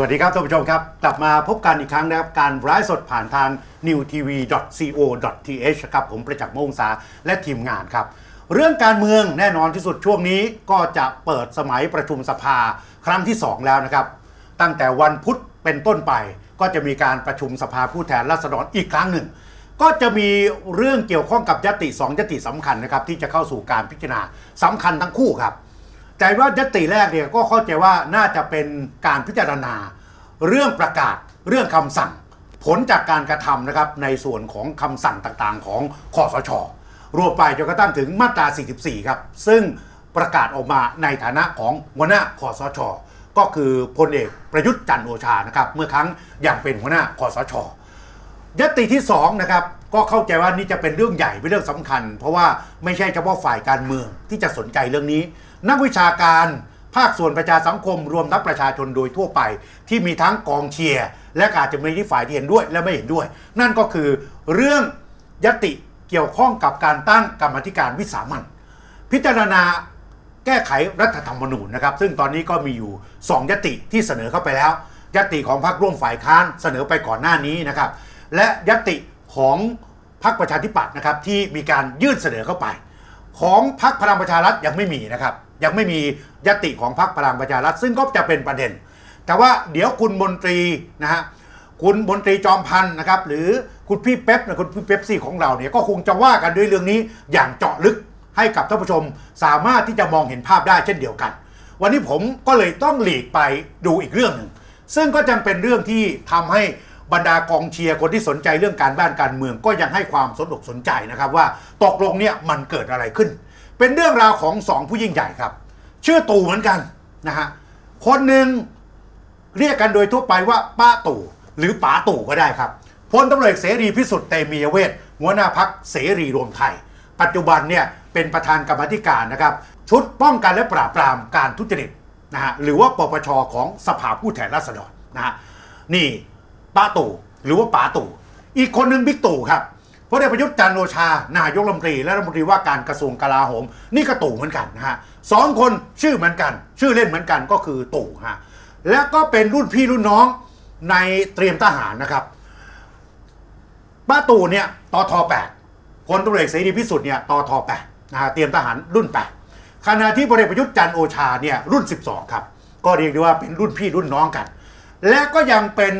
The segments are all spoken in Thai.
วัสดีครับท่านผู้ชมครับกลับมาพบกันอีกครั้งนะครับการไลฟ์สดผ่านทาง newtv.co.th ครับผมประจักษ์ มงษาและทีมงานครับเรื่องการเมืองแน่นอนที่สุดช่วงนี้ก็จะเปิดสมัยประชุมสภาครั้งที่2แล้วนะครับตั้งแต่วันพุธเป็นต้นไปก็จะมีการประชุมสภาผู้แทนราษฎรอีกครั้งหนึ่งก็จะมีเรื่องเกี่ยวข้องกับยติ2ยติสำคัญนะครับที่จะเข้าสู่การพิจารณาสำคัญทั้งคู่ครับแต่ว่ายติแรกเนี่ยก็เข้าใจว่าน่าจะเป็นการพิจารณาเรื่องประกาศเรื่องคำสั่งผลจากการกระทำนะครับในส่วนของคำสั่งต่างๆของคสช.รวมไปจนกระทั่งถึงมาตรา44ครับซึ่งประกาศออกมาในฐานะของหัวหน้าคสช.ก็คือพลเอกประยุทธ์จันทร์โอชานะครับเมื่อครั้งยังเป็นหัวหน้าคสช.ยติที่2นะครับก็เข้าใจว่านี่จะเป็นเรื่องใหญ่เป็นเรื่องสำคัญเพราะว่าไม่ใช่เฉพาะฝ่ายการเมืองที่จะสนใจเรื่องนี้นักวิชาการภาคส่วนประชาสังคมรวมทั้งประชาชนโดยทั่วไปที่มีทั้งกองเชียร์และอาจจะมีที่ฝ่ายที่เห็นด้วยและไม่เห็นด้วยนั่นก็คือเรื่องยติเกี่ยวข้องกับการตั้งกรรมธิการวิสามัญพิจารณาแก้ไขรัฐธรรมนูญนะครับซึ่งตอนนี้ก็มีอยู่2ยติที่เสนอเข้าไปแล้วยติของพรรคร่วมฝ่ายค้านเสนอไปก่อนหน้านี้นะครับและยติของพรรคประชาธิปัตย์นะครับที่มีการยื่นเสนอเข้าไปของพรรคพลังประชารัฐยังไม่มีนะครับยังไม่มียติของพรรคพลังประชารัฐซึ่งก็จะเป็นประเด็นแต่ว่าเดี๋ยวคุณมนตรีนะฮะคุณมนตรีจอมพันธ์นะครับหรือคุณพี่เป๊ปคุณพี่เป๊ปซี่ของเราเนี่ยก็คงจะว่ากันด้วยเรื่องนี้อย่างเจาะลึกให้กับท่านผู้ชมสามารถที่จะมองเห็นภาพได้เช่นเดียวกันวันนี้ผมก็เลยต้องหลีกไปดูอีกเรื่องหนึ่งซึ่งก็จำเป็นเรื่องที่ทำให้บรรดากองเชียร์คนที่สนใจเรื่องการบ้านการเมืองก็ยังให้ความสนใจนะครับว่าตกลงเนี่ยมันเกิดอะไรขึ้นเป็นเรื่องราวของ2ผู้ยิ่งใหญ่ครับชื่อตู่เหมือนกันนะฮะคนหนึ่งเรียกกันโดยทั่วไปว่าป้าตู่หรือป๋าตู่ก็ได้ครับพลตำรวจเสรีพิสุทธิ์เตมียเวชหัวหน้าพรรคเสรีรวมไทยปัจจุบันเนี่ยเป็นประธานกรรมธิการนะครับชุดป้องกันและปราบปรามการทุจริตนะฮะหรือว่าปปช.ของสภาผู้แทนราษฎรนะฮะนี่ป้าตู่หรือว่าป๋าตู่อีกคนหนึ่งบิ๊กตู่ครับพลเอกประยุทธ์จันทร์โอชานายกรัฐมนตรีและรัฐมนตรีว่าการกระทรวงกลาโหมนี่ก็ตู่เหมือนกันนะฮะสองคนชื่อเหมือนกันชื่อเล่นเหมือนกันก็คือตู่ฮะและก็เป็นรุ่นพี่รุ่นน้องในเตรียมทหารนะครับป้าตู่เนี่ยตท.8 พลตำรวจเอกเสรีพิสุทธิ์เนี่ยตท.8 นะฮะเตรียมทหารรุ่น8ขณะที่พลเอกประยุทธ์จันทร์โอชาเนี่ยรุ่น12ครับก็เรียกได้ว่าเป็นรุ่นพี่รุ่นน้องกันและก็ยังเป็น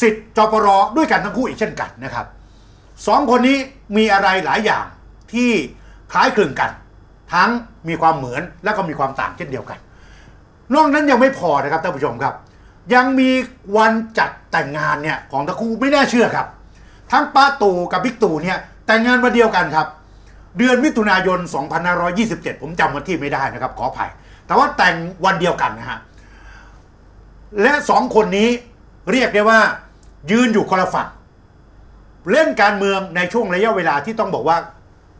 ศิษย์จปร.ด้วยกันทั้งคู่อีกเช่นกันนะครับสองคนนี้มีอะไรหลายอย่างที่คล้ายคลึงกันทั้งมีความเหมือนและก็มีความต่างเช่นเดียวกันนอกนั้นยังไม่พอนะครับท่านผู้ชมครับยังมีวันจัดแต่งงานเนี่ยของทั้งคู่ไม่น่าเชื่อครับทั้งป้าตู่กับบิ๊กตู่เนี่ยแต่งงานวันเดียวกันครับเดือนมิถุนายน2527ผมจำวันที่ไม่ได้นะครับขออภัยแต่ว่าแต่งวันเดียวกันนะฮะและสองคนนี้เรียกได้ว่ายืนอยู่คนละฝั่งเล่นการเมืองในช่วงระยะเวลาที่ต้องบอกว่า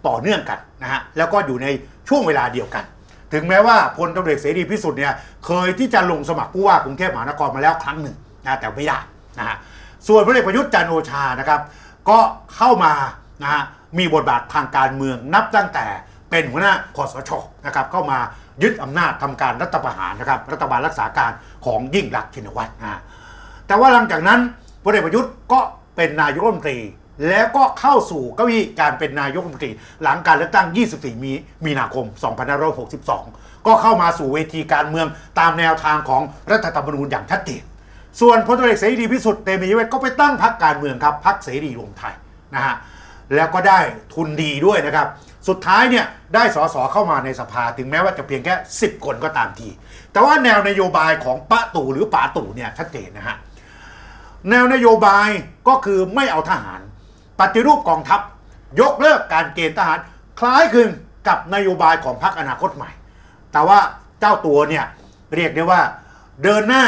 ต่อเนื่องกันนะฮะแล้วก็อยู่ในช่วงเวลาเดียวกันถึงแม้ว่าพลตำรวจเสรีพิสุทธิ์เนี่ยเคยที่จะลงสมัครผู้ว่ากรุงเทพมหานครมาแล้วครั้งหนึ่งนะแต่ไม่ได้นะฮะส่วนพลเอกประยุทธ์จันทร์โอชานะครับก็เข้ามานะฮะมีบทบาททางการเมืองนับตั้งแต่เป็นหัวหน้าคสช.นะครับเข้ามายึดอำนาจทำการรัฐประหารนะครับรัฐบาลรักษาการของยิ่งลักษณ์ชินวัตรนะแต่ว่าหลังจากนั้นพลเอกประยุทธ์ก็เป็นนายกรัฐมนตรีแล้วก็เข้าสู่เก้าอี้การเป็นนายกรัฐมนตรีหลังการเลือกตั้ง24 มีนาคม 2562ก็เข้ามาสู่เวทีการเมืองตามแนวทางของรัฐธรรมนูญอย่างชัดเจนส่วนพลตำรวจเอกเสรีพิสุทธิ์เตมียเวชก็ไปตั้งพรรคการเมืองครับพรรคเสรีรวมไทยนะฮะแล้วก็ได้ทุนดีด้วยนะครับสุดท้ายเนี่ยได้ส.ส.เข้ามาในสภาถึงแม้ว่าจะเพียงแค่10คนก็ตามทีแต่ว่าแนวนโยบายของป้าตู่หรือป๋าตู่เนี่ยชัดเจนนะฮะแนวนโยบายก็คือไม่เอาทหารปฏิรูปกองทัพยกเลิกการเกณฑ์ทหารคล้ายคลึงกับนโยบายของพรรคอนาคตใหม่แต่ว่าเจ้าตัวเนี่ยเรียกได้ว่าเดินหน้า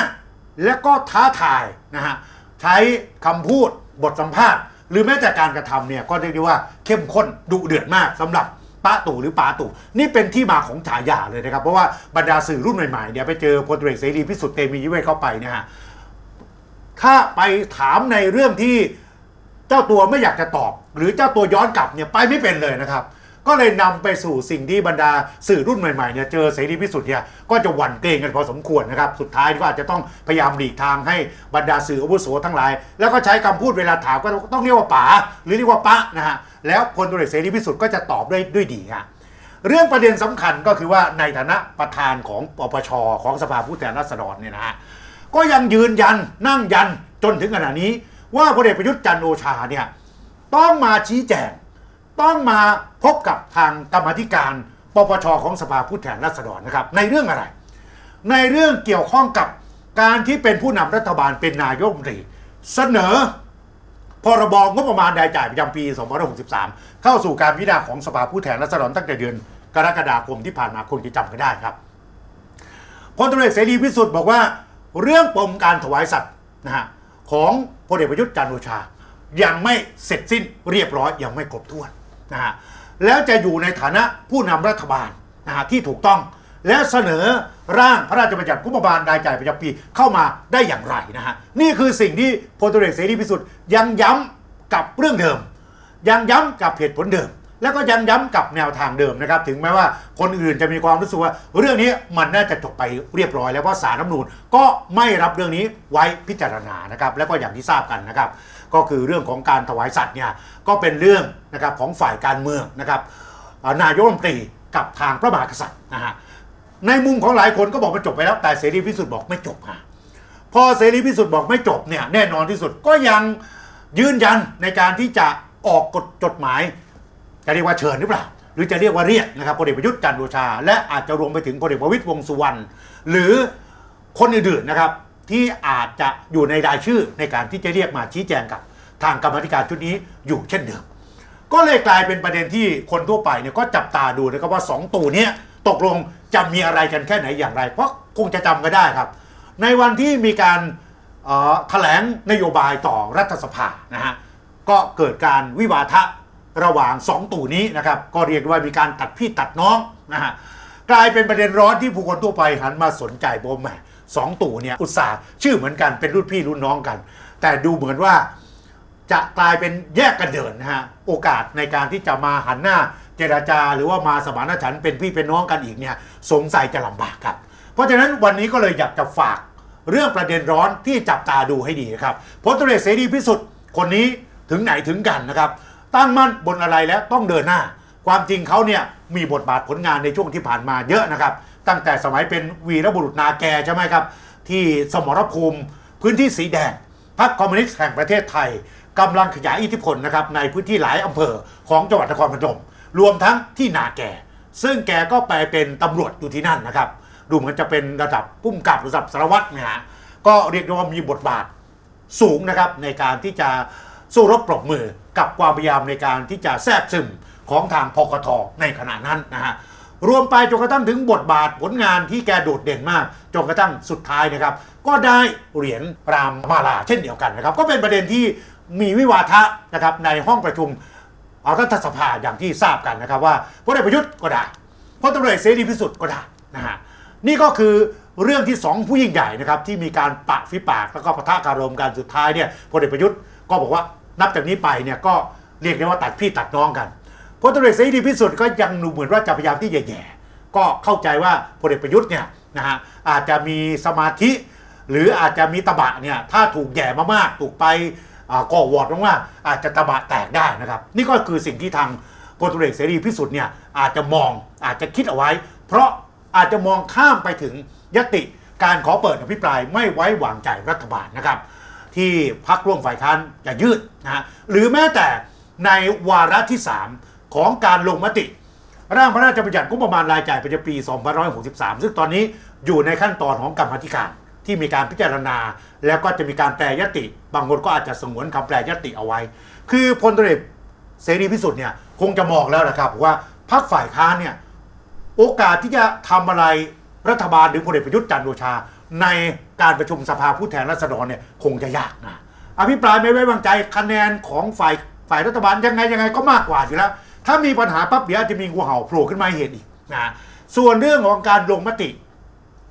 และก็ท้าทายนะฮะใช้คำพูดบทสัมภาษณ์หรือแม้แต่การกระทำเนี่ยก็เรียกได้ว่าเข้มข้นดุเดือดมากสำหรับป้าตู่หรือป๋าตู่นี่เป็นที่มาของฉายาเลยนะครับเพราะว่าบรรดาสื่อรุ่นใหม่ๆเนี่ยไปเจอพลตำรวจเสรีพิสุทธิ์เตมียเวชเข้าไปนะฮะถ้าไปถามในเรื่องที่เจ้าตัวไม่อยากจะตอบหรือเจ้าตัวย้อนกลับเนี่ยไปไม่เป็นเลยนะครับ ก็เลยนำไปสู่สิ่งที่บรรดาสื่อรุ่นใหม่ๆเนี่ยเจอเสรีพิสุทธิ์เนี่ยก็จะหวั่นเกรงกันพอสมควรนะครับสุดท้ายก็อาจจะต้องพยายามหลีกทางให้บรรดาสื่ออาวุโสทั้งหลายแล้วก็ใช้คำพูดเวลาถามก็ต้องเรียกว่าป๋าหรือเรียกว่าปะนะฮะแล้วพลตรีเสรีพิสุทธิ์ก็จะตอบได้ด้วยดีฮะเรื่องประเด็นสำคัญก็คือว่าในฐานะประธานของปปช.ของสภาผู้แทนราษฎรเนี่ยนะฮะก็ยังยืนยันนั่งยันจนถึงขณะนี้ว่าพลเอกประยุทธ์จันทร์โอชาเนี่ยต้องมาชี้แจงต้องมาพบกับทางกรรมธิการปปช.ของสภาผู้แทนราษฎรนะครับในเรื่องอะไรในเรื่องเกี่ยวข้องกับการที่เป็นผู้นำรัฐบาลเป็นนายกรัฐมนตรีเสนอพรบงบประมาณรายจ่ายประจำปี2563เข้าสู่การพิจารณาของสภาผู้แทนราษฎรตั้งแต่เดือนกรกฎาคมที่ผ่านมาคงจะจำกันได้ครับพลตำรวจเสรีพิสุทธิ์บอกว่าเรื่องปมการถวายสัตย์นะฮะของพลเอกประยุทธ์จันทร์โอชายังไม่เสร็จสิ้นเรียบร้อยยังไม่ครบถ้วนนะฮะแล้วจะอยู่ในฐานะผู้นำรัฐบาลนะฮะที่ถูกต้องและเสนอร่างพระราชบัญญัติงบประมาณรายจ่ายประจำปีเข้ามาได้อย่างไรนะฮะนี่คือสิ่งที่พลตำรวจเสรีพิสุทธิ์ยังย้ำกับเรื่องเดิมยังย้ำกับเหตุผลเดิมแล้วก็ยังย้ำกับแนวทางเดิมนะครับถึงแม้ว่าคนอื่นจะมีความรู้สึกว่าเรื่องนี้มันน่าจะจบไปเรียบร้อยแล้วเพราะศาลรัฐธรรมนูญก็ไม่รับเรื่องนี้ไว้พิจารณานะครับแล้วก็อย่างที่ทราบกันนะครับก็คือเรื่องของการถวายสัตย์เนี่ยก็เป็นเรื่องนะครับของฝ่ายการเมืองนะครับนายกรัฐมนตรีกับทางพระมหากษัตริย์นะฮะในมุมของหลายคนก็บอกมันจบไปแล้วแต่เสรีพิสุทธิ์บอกไม่จบฮะพอเสรีพิสุทธิ์บอกไม่จบเนี่ยแน่นอนที่สุดก็ยังยืนยันในการที่จะออกกฎจดหมายจะเรียกว่าเชิญหรือเปล่าหรือจะเรียกว่าเรียกนะครับพลเอกประยุทธ์จันทร์โอชาและอาจจะรวมไปถึงพลเอกประวิตรวงษ์สุวรรณหรือคนอื่นๆนะครับที่อาจจะอยู่ในรายชื่อในการที่จะเรียกมาชี้แจงกับทางกรรมธิการชุดนี้อยู่เช่นเดิมก็เลยกลายเป็นประเด็นที่คนทั่วไปเนี่ยก็จับตาดูนะครับว่า2ตัวนี้ตกลงจะมีอะไรกันแค่ไหนอย่างไรเพราะคงจะจำกันได้ครับในวันที่มีการแถลงนโยบายต่อรัฐสภานะฮะก็เกิดการวิวาทะระหว่าง2ตู่นี้นะครับก็เรียกว่ามีการตัดพี่ตัดน้องนะฮะกลายเป็นประเด็นร้อนที่ผู้คนทั่วไปหันมาสนใจบ่แม่สองตู่เนี่ยอุตส่าห์ชื่อเหมือนกันเป็นรุ่นพี่รุ่นน้องกันแต่ดูเหมือนว่าจะกลายเป็นแยกกันเดินนะฮะโอกาสในการที่จะมาหันหน้าเจรจาหรือว่ามาสมานฉันท์เป็นพี่เป็นน้องกันอีกเนี่ยสงสัยจะลำบากครับเพราะฉะนั้นวันนี้ก็เลยอยากจะฝากเรื่องประเด็นร้อนที่จับตาดูให้ดีครับพลตำรวจเสรีพิสุทธิ์คนนี้ถึงไหนถึงกันนะครับตั้งมั่นบนอะไรแล้วต้องเดินหน้าความจริงเขาเนี่ยมีบทบาทผลงานในช่วงที่ผ่านมาเยอะนะครับตั้งแต่สมัยเป็นวีรบุรุษนาแกใช่ไหมครับที่สมรภูมิพื้นที่สีแดงพรรคคอมมิวนิสต์แห่งประเทศไทยกำลังขยายอิทธิพลนะครับในพื้นที่หลายอำเภอของจังหวัดนครพนมรวมทั้งที่นาแกซึ่งแกก็ไปเป็นตำรวจอยู่ที่นั่นนะครับดูเหมือนจะเป็นระดับผู้กำกับระดับสารวัตรนะฮะก็เรียกได้ว่ามีบทบาทสูงนะครับในการที่จะสู้รบปรบมือกับความพยายามในการที่จะแทรกซึมของทางพกท.ในขณะนั้นนะฮะรวมไปจนกระทั่งถึงบทบาทผลงานที่แกโดดเด่นมากจนกระทั่งสุดท้ายนะครับก็ได้เหรียญรามมาลาเช่นเดียวกันนะครับก็เป็นประเด็นที่มีวิวาทะนะครับในห้องประชุมรัฐสภาอย่างที่ทราบกันนะครับว่าพลเอกประยุทธ์ก็ได้พลตำรวจเสรีพิสุทธิ์ก็ได้นะฮะนี่ก็คือเรื่องที่2ผู้ยิ่งใหญ่นะครับที่มีการปะฝีปากแล้วก็ปะทะคารมกันสุดท้ายเนี่ยพลเอกประยุทธ์ก็บอกว่านับจากนี้ไปเนี่ยก็เรียกได้ว่าตัดพี่ตัดน้องกันพลตำรวจเสรีพิสุทธิ์ก็ยังดูเหมือนว่าจะพยายามที่แย่ๆก็เข้าใจว่าพลเอกประยุทธ์เนี่ยนะฮะอาจจะมีสมาธิหรืออาจจะมีตบะเนี่ยถ้าถูกแย่มากๆถูกไปก่อวอดมากๆอาจจะตบะแตกได้นะครับนี่ก็คือสิ่งที่ทางพลตำรวจเสรีพิสุทธิ์เนี่ยอาจจะมองอาจจะคิดเอาไว้เพราะอาจจะมองข้ามไปถึงยติการขอเปิดอภิปรายไม่ไว้วางใจรัฐบาลนะครับที่พรรคร่วมฝ่ายค้านจะยืดนะหรือแม้แต่ในวาระที่3ของการลงมติร่างพระราชบัญญัติงบประมาณรายจ่ายประจำปี2563ซึ่งตอนนี้อยู่ในขั้นตอนของกรรมธิการที่มีการพิจารณาแล้วก็จะมีการแปลยติบางคนก็อาจจะสงวนคำแปลยติเอาไว้คือพลตำรวจเสรีพิสุทธิ์เนี่ยคงจะมองแล้วนะครับว่าพรรคฝ่ายค้านเนี่ยโอกาสที่จะทำอะไรรัฐบาลหรือพลเอกประยุทธ์จันทร์โอชาในการประชุมสภาผู้แทนราษฎรเนี่ยคงจะยากนะอภิปรายไม่ไว้วางใจคะแนนของฝ่ายรัฐบาลยังไงก็มากกว่าอยู่แล้วถ้ามีปัญหาปั๊บเดี๋ยวจะมีงูเห่าโผล่ขึ้นมาเห็นอีกนะส่วนเรื่องของการลงมติ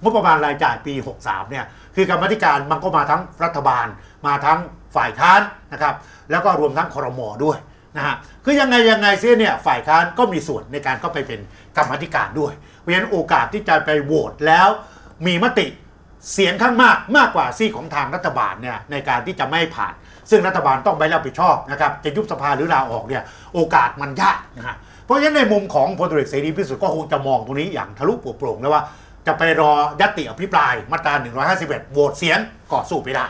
งบประมาณรายจ่ายปี63เนี่ยคือกรรมธิการมันก็มาทั้งรัฐบาลมาทั้งฝ่ายค้านนะครับแล้วก็รวมทั้งครม.ด้วย นะฮะคือยังไงเสียเนี่ยฝ่ายค้านก็มีส่วนในการเข้าไปเป็นกรรมาธิการด้วยเพราะฉะนั้นโอกาสที่จะไปโหวตแล้วมีมติเสียงข้างมากมากกว่าซีของทางรัฐบาลเนี่ยในการที่จะไม่ผ่านซึ่งรัฐบาลต้องไปรับผิดชอบนะครับจะยุบสภาหรือลาออกเนี่ยโอกาสมันยากนะฮะเพราะฉะนั้นในมุมของพลตรีเสรีพิสุทธิ์ก็คงจะมองตรงนี้อย่างทะลุปลุกโปร่งแล้วว่าจะไปรอยัตติอภิปรายมาตรา151โหวตเสียงก็สู้ไม่ได้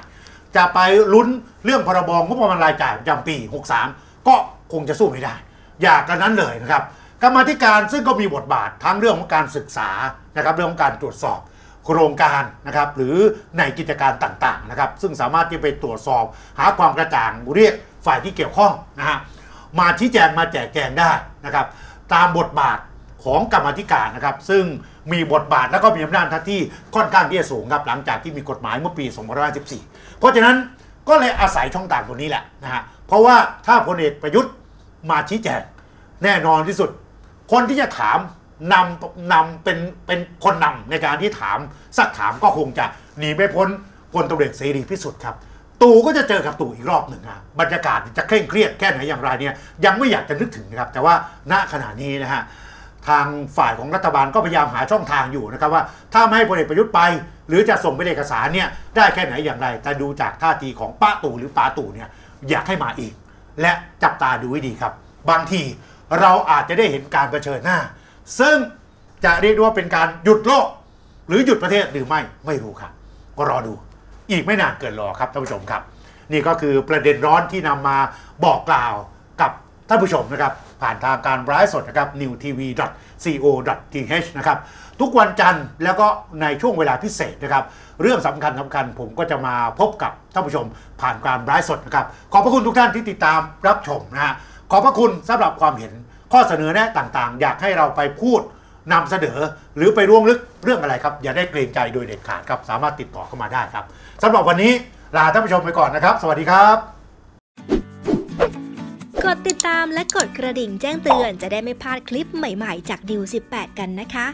จะไปลุ้นเรื่องพรบงบประมาณรายจ่ายประจำปี63ก็คงจะสู้ไม่ได้อย่ากันนั้นเลยนะครับกรรมาธิการซึ่งก็มีบทบาททั้งเรื่องของการศึกษานะครับเรื่องของการตรวจสอบโครงการนะครับหรือในกิจการต่างๆนะครับซึ่งสามารถที่ไปตรวจสอบหาความกระจ่างเรียกฝ่ายที่เกี่ยวข้องนะฮะมาชี้แจงมาแจกแจงได้นะครับตามบทบาทของกรรมาธิการนะครับซึ่งมีบทบาทแล้วก็มีอำนาจหน้าที่ค่อนข้างที่จะสูงครับหลังจากที่มีกฎหมายเมื่อปี2554เพราะฉะนั้นก็เลยอาศัยช่องต่างตัวนี้แหละนะฮะเพราะว่าถ้าพลเอกประยุทธ์มาชี้แจงแน่นอนที่สุดคนที่จะถามนำเป็นคนนำในการที่ถามสักถามก็คงจะหนีไม่พ้นพลตำรวจเสรีพิสุทธิ์ครับตู่ก็จะเจอกับตู่อีกรอบหนึ่งนะบรรยากาศจะเคร่งเครียดแค่ไหนอย่างไรเนี่ยยังไม่อยากจะนึกถึงนะครับแต่ว่าณขณะนี้นะฮะทางฝ่ายของรัฐบาลก็พยายามหาช่องทางอยู่นะครับว่าถ้าไม่ให้พลเอกประยุทธ์ไปหรือจะส่งไปเอกสารเนี่ยได้แค่ไหนอย่างไรแต่ดูจากท่าทีของป้าตู่หรือป๋าตู่เนี่ยอยากให้มาอีกและจับตาดูให้ดีครับบางทีเราอาจจะได้เห็นการเผชิญหน้าซึ่งจะเรียกว่าเป็นการหยุดโลกหรือหยุดประเทศหรือไม่รู้ครับก็รอดูอีกไม่นานเกินรอครับท่านผู้ชมครับนี่ก็คือประเด็นร้อนที่นำมาบอกกล่าวกับท่านผู้ชมนะครับผ่านทางการไลฟ์สดนะครับ newtv.co.th นะครับทุกวันจันทร์แล้วก็ในช่วงเวลาพิเศษนะครับเรื่องสำคัญผมก็จะมาพบกับท่านผู้ชมผ่านการไลฟ์สดนะครับขอบพระคุณทุกท่านที่ติดตามรับชมนะฮะขอบพระคุณสำหรับความเห็นข้อเสนอแนะต่างๆอยากให้เราไปพูดนำเสนอหรือไปร่วงลึกเรื่องอะไรครับอย่าได้เกรงใจโดยเด็ดขาดครับสามารถติดต่อเข้ามาได้ครับสำหรับวันนี้ลาท่านผู้ชมไปก่อนนะครับสวัสดีครับกดติดตามและกดกระดิ่งแจ้งเตือนจะได้ไม่พลาดคลิปใหม่ๆจากดิว18กันนะคะ